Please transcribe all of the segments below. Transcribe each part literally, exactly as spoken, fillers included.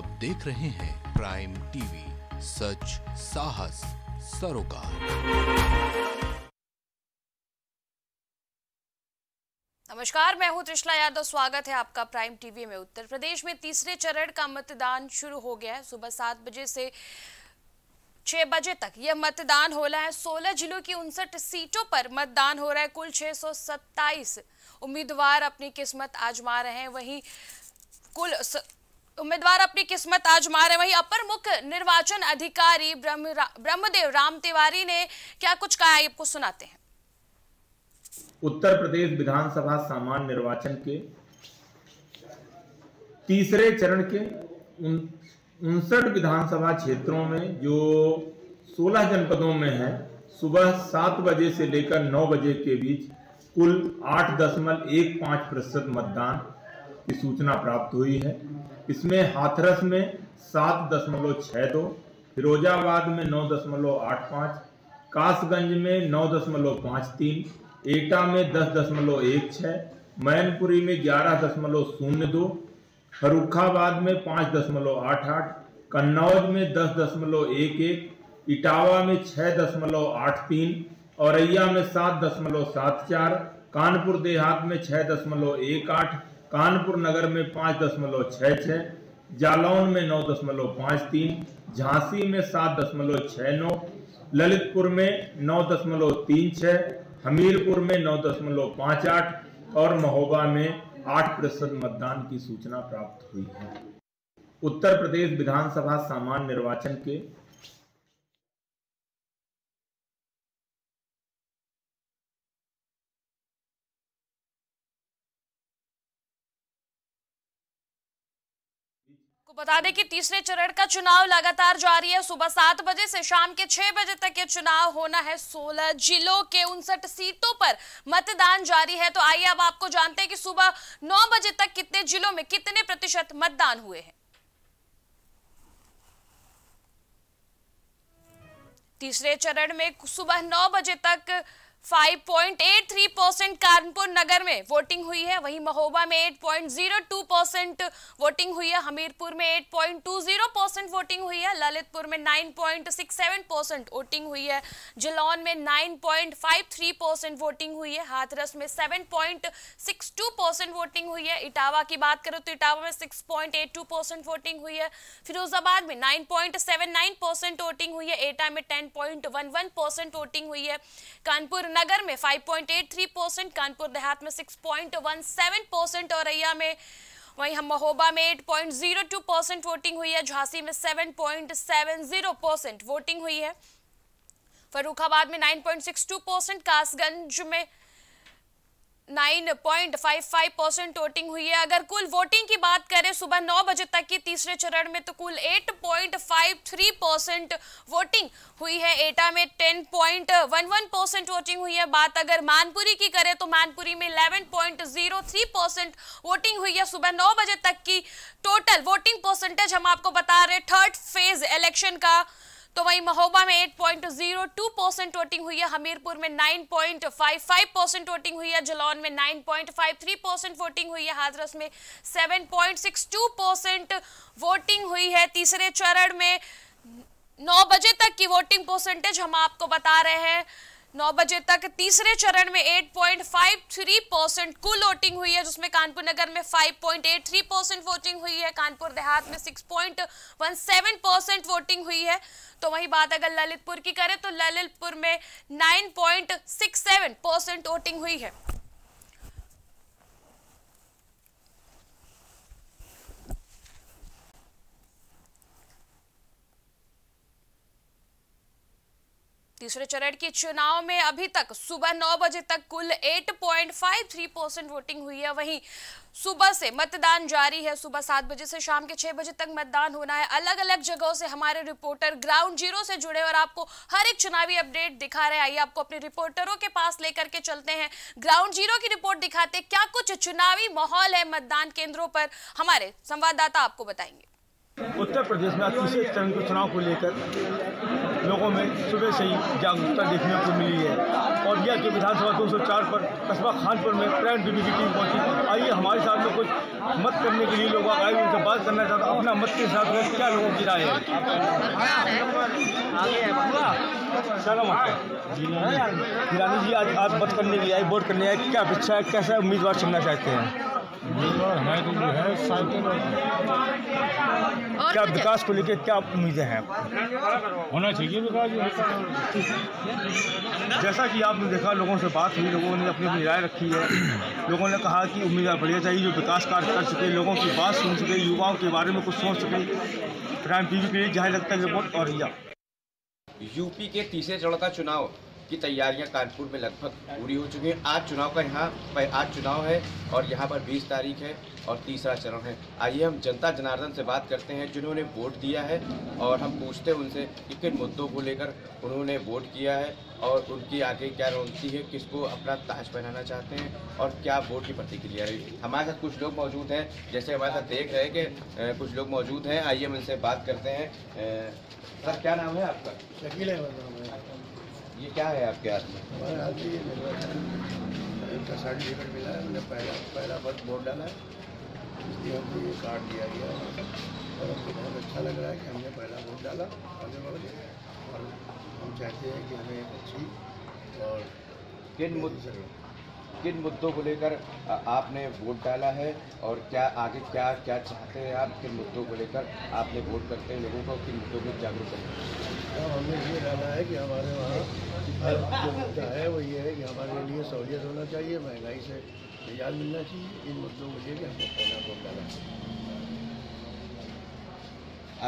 आप देख रहे हैं प्राइम टीवी, सच साहस सरोकार। नमस्कार, मैं हूं त्रिशला यादव। स्वागत है आपका प्राइम टीवी में। उत्तर प्रदेश में तीसरे चरण का मतदान शुरू हो गया है। सुबह सात बजे से छह बजे तक यह मतदान हो रहा है। सोलह जिलों की उनसठ सीटों पर मतदान हो रहा है। कुल छह सौ सत्ताईस उम्मीदवार अपनी किस्मत आजमा रहे हैं। वहीं कुल स... उम्मीदवार अपनी किस्मत आजमा रहे हैं। वहीं अपर मुख्य निर्वाचन अधिकारी ब्रह्म रा... ब्रह्मदेव राम तिवारी ने क्या कुछ कहा है, आपको सुनाते हैं। उत्तर प्रदेश विधानसभा सामान्य निर्वाचन के तीसरे चरण के उन... उनसठ विधानसभा क्षेत्रों में जो सोलह जनपदों में है, सुबह सात बजे से लेकर नौ बजे के बीच कुल आठ दशमलव एक पाँच प्रतिशत मतदान की सूचना प्राप्त हुई है। इसमें हाथरस में सात दशमलव छः दो, फिरोजाबाद में नौ दशमलव आठ पाँच, कासगंज में नौ दशमलव पाँच तीन, एटा में दस दशमलव एक छः, मैनपुरी में ग्यारह दशमलव शून्य दो, फरुखाबाद में पाँच दशमलव आठ आठ, कन्नौज में दस दशमलव एक एक, इटावा में छः दशमलव आठ तीन, औरैया में सात दशमलव सात चार, कानपुर देहात में छः दशमलव एक आठ, कानपुर नगर में पाँच दशमलव छः छः, जालौन में नौ दशमलव पाँच तीन, झांसी में सात दशमलव छः नौ, ललितपुर में नौ दशमलव तीन छः, हमीरपुर में नौ दशमलव पाँच आठ और महोबा में आठ प्रतिशत मतदान की सूचना प्राप्त हुई है। उत्तर प्रदेश विधानसभा सामान्य निर्वाचन के को बता दें कि तीसरे चरण का चुनाव लगातार जारी है। सुबह सात बजे से शाम के छह बजे तक ये चुनाव होना है। सोलह जिलों के उनसठ सीटों पर मतदान जारी है। तो आइए अब आपको जानते हैं कि सुबह नौ बजे तक कितने जिलों में कितने प्रतिशत मतदान हुए हैं। तीसरे चरण में सुबह नौ बजे तक पाँच दशमलव आठ तीन परसेंट कानपुर नगर में वोटिंग हुई है। वहीं महोबा में आठ दशमलव शून्य दो परसेंट वोटिंग हुई है। हमीरपुर में आठ दशमलव दो शून्य परसेंट वोटिंग हुई है। ललितपुर में नौ दशमलव सड़सठ परसेंट वोटिंग हुई है। जालौन में नौ दशमलव तिरेपन परसेंट वोटिंग हुई है। हाथरस में सात दशमलव बासठ परसेंट वोटिंग हुई है। इटावा की बात करें तो इटावा में छह दशमलव बयासी परसेंट वोटिंग हुई है। फिरोजाबाद में नौ दशमलव उन्यासी परसेंट वोटिंग हुई है। एटा में दस दशमलव ग्यारह परसेंट वोटिंग हुई है। कानपुर नगर में पाँच दशमलव तिरासी परसेंट, कानपुर देहात में छह दशमलव सत्रह परसेंट, औरैया में वहीं हम महोबा में आठ दशमलव शून्य दो परसेंट वोटिंग हुई है। झांसी में सात दशमलव सत्तर परसेंट वोटिंग हुई है। फर्रुखाबाद में नौ दशमलव बासठ परसेंट, कासगंज में नौ दशमलव पचपन परसेंट वोटिंग हुई है। अगर कुल वोटिंग की बात करें सुबह नौ बजे तक की तीसरे चरण में तो कुल आठ दशमलव तिरेपन परसेंट वोटिंग हुई है। एटा में दस दशमलव ग्यारह परसेंट वोटिंग हुई है। बात अगर मानपुरी की करें तो मानपुरी में ग्यारह दशमलव शून्य तीन परसेंट वोटिंग हुई है। सुबह नौ बजे तक की टोटल वोटिंग परसेंटेज हम आपको बता रहे हैं थर्ड फेज इलेक्शन का। तो वहीं महोबा में आठ दशमलव शून्य दो परसेंट वोटिंग हुई है। हमीरपुर में नौ दशमलव पचपन परसेंट वोटिंग हुई है। जालौन में नौ दशमलव तिरेपन परसेंट वोटिंग हुई है। हाथरस में सात दशमलव बासठ परसेंट वोटिंग हुई है। तीसरे चरण में नौ बजे तक की वोटिंग परसेंटेज हम आपको बता रहे हैं। नौ बजे तक तीसरे चरण में आठ दशमलव तिरेपन परसेंट कुल वोटिंग हुई है, जिसमें कानपुर नगर में पाँच दशमलव तिरासी परसेंट वोटिंग हुई है। कानपुर देहात में छह दशमलव सत्रह परसेंट वोटिंग हुई है। तो वहीं बात अगर ललितपुर की करें तो ललितपुर में नौ दशमलव सड़सठ परसेंट वोटिंग हुई है। तीसरे चरण के चुनाव में अभी तक सुबह नौ बजे तक कुल आठ दशमलव तिरेपन परसेंट वोटिंग हुई है। वहीं सुबह से मतदान जारी है। सुबह सात बजे से शाम के छह बजे तक मतदान होना है। अलग अलग जगहों से हमारे रिपोर्टर ग्राउंड जीरो से जुड़े और आपको हर एक चुनावी अपडेट दिखा रहे हैं। आइए आपको अपने रिपोर्टरों के पास लेकर के चलते हैं। ग्राउंड जीरो की रिपोर्ट दिखाते हैं, क्या कुछ चुनावी माहौल है मतदान केंद्रों पर, हमारे संवाददाता आपको बताएंगे। उत्तर प्रदेश में तीसरे चरण के चुनाव को लेकर लोगों में सुबह से ही जागरूकता देखने को मिली है। और यह कि विधानसभा दो सौ चार पर कस्बा खानपुर में प्राइम टीवी की टीम पहुंची। आइए हमारे साथ में कुछ मत करने के लिए लोग आए, उनसे बात करना चाहते हैं अपना मत के साथ में क्या लोगों की राय है। ईरानी जी, आज आप मत करने के लिए आए, वोट करने आए, क्या अपेक्षा है, कैसा उम्मीदवार चुनना चाहते हैं? क्या विकास को लेकर क्या उम्मीदें हैं? होना चाहिए विकास। जैसा कि आपने देखा, लोगों से बात हुई, लोगों ने अपनी अपनी राय रखी है। लोगों ने कहा कि उम्मीदवार बढ़िया चाहिए जो विकास कार्य कर सके, लोगों की बात सुन सके, युवाओं के बारे में कुछ सोच सके। प्राइम टीवी के लिए जाहिर लगता है रिपोर्ट। और यूपी के तीसरे चरण का चुनाव की तैयारियां कानपुर में लगभग पूरी हो चुकी हैं। आज चुनाव का यहाँ पर आज चुनाव है और यहाँ पर बीस तारीख है और तीसरा चरण है। आइए हम जनता जनार्दन से बात करते हैं जिन्होंने वोट दिया है, और हम पूछते हैं उनसे कि किन मुद्दों को लेकर उन्होंने वोट किया है और उनकी आगे क्या रणनीति है, किसको अपना ताज पहनाना चाहते हैं और क्या वोट की प्रतिक्रिया रही। हमारे साथ कुछ लोग मौजूद हैं, जैसे हमारे साथ देख रहे हैं कि कुछ लोग मौजूद हैं। आइए हम इनसे बात करते हैं। सर, क्या नाम है आपका? शकील है। ये क्या है आपके हाथ में? हमारे हाथ में ये मेरा सर्टिफिकेट मिला है, मैंने पहला पहला वक्त वोट डाला है, इसलिए हमको ये कार्ड दिया गया है और हमको बहुत अच्छा लग रहा है कि हमने पहला वोट डाला आगे बढ़ गया। और हम चाहते हैं कि हमें एक अच्छी और किन मुद्दों किन मुद्दों को लेकर आपने वोट डाला है और क्या आगे क्या क्या चाहते हैं आप, किन मुद्दों को लेकर आपने वोट करते हैं, लोगों को किन मुद्दों को जागरूक करते हैं? हमने ये डाला है कि हमारे वहाँ हर जो मुद्दा है वो ये है कि हमारे लिए सहूलियत होना चाहिए, महंगाई से निजात मिलना चाहिए। इन मुद्दों को लेकर हमने पहला वोट डाला है।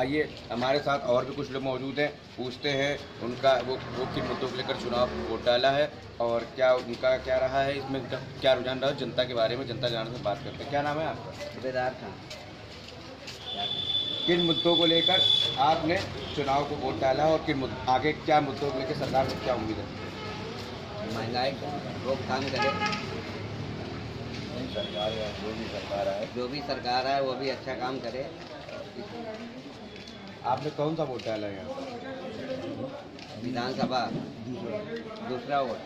आइए हमारे साथ और भी कुछ लोग मौजूद हैं, पूछते हैं उनका वो वो किन मुद्दों को लेकर चुनाव वोट डाला है और क्या उनका क्या रहा है, इसमें क्या रुझान रहा है जनता के बारे में। जनता जानने से बात करते हैं। क्या नाम है आपका? बेदार खान। किन मुद्दों को लेकर आपने चुनाव को वोट डाला और किन आगे क्या मुद्दों को लेकर सरकार से क्या उम्मीद है? महंगाई को रोकथाम करें। सरकार है जो भी सरकार आए जो भी सरकार आए वो भी अच्छा काम करे। आपने कौन सा वोट डाला है यहाँ विधानसभा? दूसरा वोट।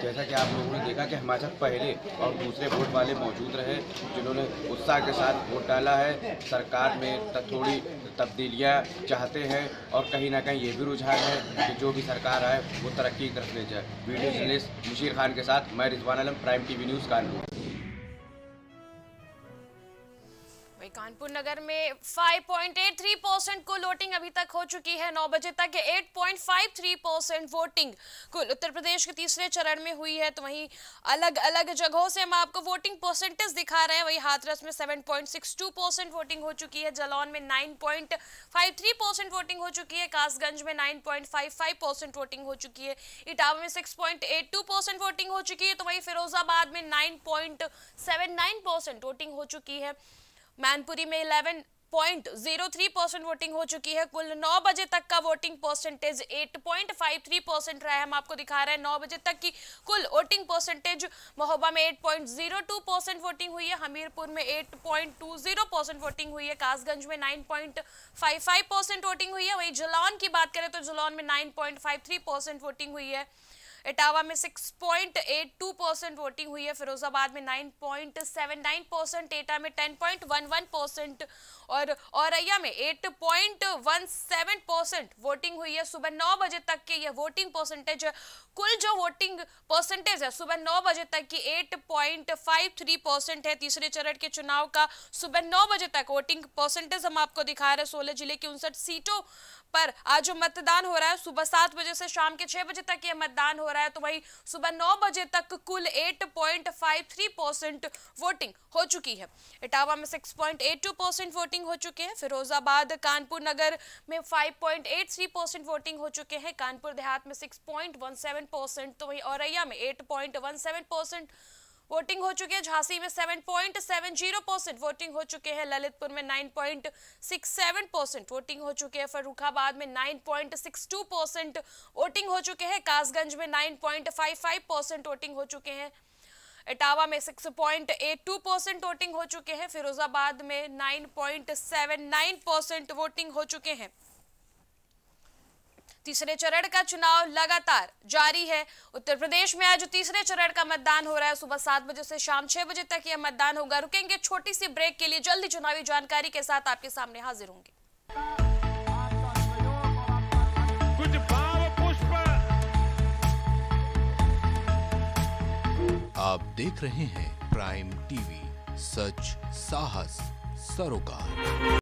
जैसा कि आप लोगों ने देखा कि हमारे साथ पहले और दूसरे वोट वाले मौजूद रहे जिन्होंने उत्साह के साथ वोट डाला है। सरकार में थोड़ी तब्दीलियां चाहते हैं और कहीं ना कहीं ये भी रुझान है कि जो भी सरकार आए वो तरक्की की तरफ ले जाए। वीडियो जर्नलिस्ट मुशीर खान के साथ मैं Rizwan, prime TV news Kanpur. Kanpur नगर में पाँच पॉइंट आठ तीन परसेंट कुल वोटिंग अभी तक हो चुकी है। नौ बजे तक आठ पॉइंट पाँच तीन परसेंट वोटिंग कुल उत्तर प्रदेश के तीसरे चरण में हुई है। तो वहीं अलग अलग जगहों से हम आपको वोटिंग परसेंटेज दिखा रहे हैं। वहीं हाथरस में सात पॉइंट छह दो परसेंट वोटिंग हो चुकी है, जालौन में नौ पॉइंट पाँच तीन परसेंट वोटिंग हो चुकी है, कासगंज में नौ पॉइंट पाँच पाँच परसेंट वोटिंग हो चुकी है, इटावा में छह पॉइंट आठ दो परसेंट वोटिंग हो चुकी है, तो वहीं फिरोजाबाद में नौ पॉइंट सात नौ परसेंट वोटिंग हो चुकी है, मैनपुरी में ग्यारह पॉइंट शून्य तीन परसेंट वोटिंग हो चुकी है। कुल नौ बजे तक का वोटिंग परसेंटेज आठ पॉइंट पाँच तीन परसेंट रहा है। हम आपको दिखा रहे हैं नौ बजे तक की कुल वोटिंग परसेंटेज। महोबा में आठ पॉइंट शून्य दो परसेंट वोटिंग हुई है, हमीरपुर में आठ पॉइंट दो शून्य परसेंट वोटिंग हुई है, कासगंज में नौ पॉइंट पाँच पाँच परसेंट वोटिंग हुई है, वहीं जालौन की बात करें तो जालौन में नौ पॉइंट पाँच तीन परसेंट वोटिंग हुई है, इटावा में छह पॉइंट आठ दो परसेंट वोटिंग हुई है, फिरोजाबाद में नौ पॉइंट सात नौ परसेंट, एटा में दस पॉइंट एक एक परसेंट और औरैया में आठ पॉइंट एक सात परसेंट वोटिंग हुई है। सुबह नौ बजे तक के ये वोटिंग परसेंटेज है। कुल जो वोटिंग परसेंटेज है सुबह नौ बजे तक की आठ पॉइंट पाँच तीन परसेंट है। तीसरे चरण के चुनाव का सुबह नौ बजे तक वोटिंग परसेंटेज हम आपको दिखा रहे हैं। सोलह जिले की उनसठ सीटों पर आज जो मतदान हो रहा है सुबह सात बजे से शाम के छह बजे तक ये मतदान हो रहा है। तो वही सुबह नौ बजे तक कुल आठ पॉइंट पाँच तीन परसेंट वोटिंग हो चुकी है। इटावा में छह पॉइंट आठ दो परसेंट वोटिंग हो चुके हैं, फिरोजाबाद कानपुर नगर में पाँच पॉइंट आठ तीन परसेंट वोटिंग हो चुके हैं, कानपुर देहात में छह पॉइंट एक सात परसेंट, तो वहीं औरैया में आठ पॉइंट एक सात परसेंट वोटिंग हो चुकी है, झांसी में सात पॉइंट सात शून्य परसेंट वोटिंग हो चुके हैं, ललितपुर में नौ पॉइंट छह सात परसेंट वोटिंग हो चुके हैं, फर्रुखाबाद में नौ पॉइंट छह दो परसेंट वोटिंग हो चुके हैं, कासगंज में नौ पॉइंट पाँच पाँच परसेंट वोटिंग हो चुके हैं, इटावा में छह पॉइंट आठ दो परसेंट वोटिंग हो चुके हैं, फिरोजाबाद में नौ पॉइंट सात नौ परसेंट वोटिंग हो चुके हैं। तीसरे चरण का चुनाव लगातार जारी है। उत्तर प्रदेश में आज तीसरे चरण का मतदान हो रहा है। सुबह सात बजे से शाम छह बजे तक यह मतदान होगा। रुकेंगे छोटी सी ब्रेक के लिए, जल्दी चुनावी जानकारी के साथ आपके सामने हाजिर होंगे। कुछ भाव पुष्प आप देख रहे हैं प्राइम टीवी, सच साहस सरोकार।